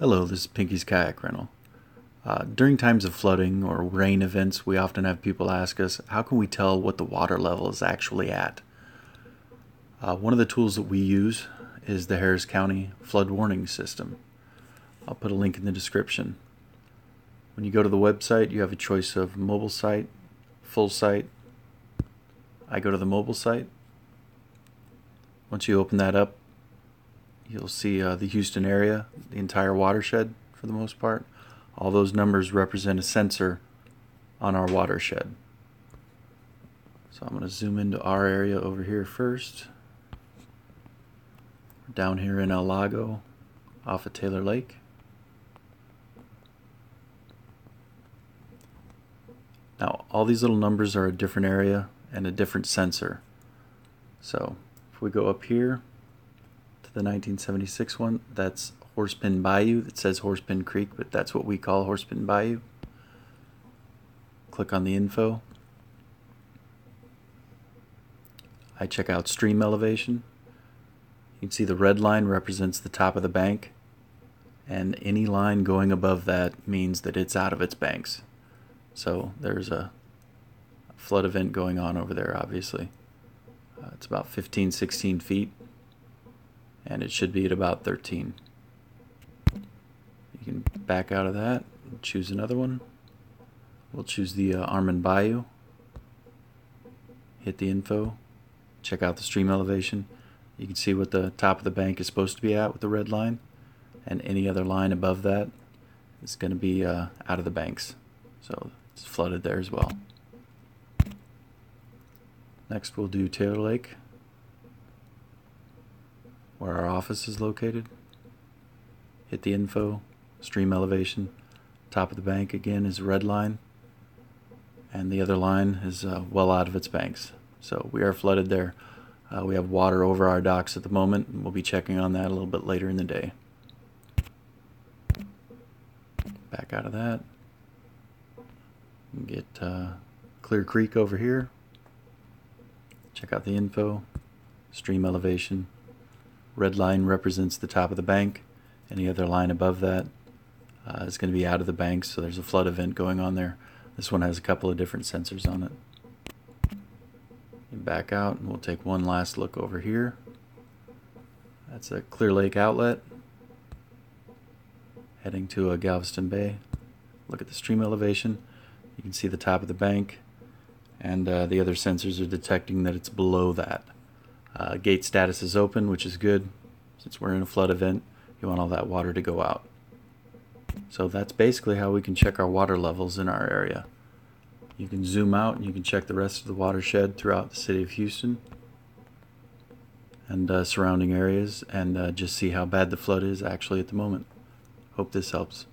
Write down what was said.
Hello, this is Pinky's Kayak Rental. During times of flooding or rain events, we often have people ask us, how can we tell what the water level is actually at? One of the tools that we use is the Harris County Flood Warning System. I'll put a link in the description. When you go to the website, you have a choice of mobile site, full site. I go to the mobile site. Once you open that up, you'll see the Houston area, the entire watershed for the most part. All those numbers represent a sensor on our watershed. So I'm going to zoom into our area over here first. We're down here in El Lago off of Taylor Lake. Now all these little numbers are a different area and a different sensor. So if we go up here, the 1976 one, that's Horsepen Bayou. It says Horsepen Creek, but that's what we call Horsepen Bayou. Click on the info. I check out stream elevation. You can see the red line represents the top of the bank, and any line going above that means that it's out of its banks. So there's a flood event going on over there, obviously. It's about 15-16 feet. And it should be at about 13. You can back out of that and choose another one. We'll choose the Armand Bayou. Hit the info. Check out the stream elevation. You can see what the top of the bank is supposed to be at with the red line. And any other line above that is going to be out of the banks. So it's flooded there as well. Next we'll do Taylor Lake, where our office is located. Hit the info, stream elevation. Top of the bank again is red line, and the other line is well out of its banks. So we are flooded there. We have water over our docks at the moment, and we'll be checking on that a little bit later in the day. Back out of that. Get Clear Creek over here. Check out the info, stream elevation. Red line represents the top of the bank. Any other line above that is going to be out of the bank, so there's a flood event going on there. This one has a couple of different sensors on it. And back out, and we'll take one last look over here. That's a Clear Lake outlet. Heading to Galveston Bay. Look at the stream elevation. You can see the top of the bank, and the other sensors are detecting that it's below that. Gate status is open, which is good. Since we're in a flood event, you want all that water to go out. So that's basically how we can check our water levels in our area. You can zoom out and you can check the rest of the watershed throughout the city of Houston and surrounding areas, and just see how bad the flood is actually at the moment. Hope this helps.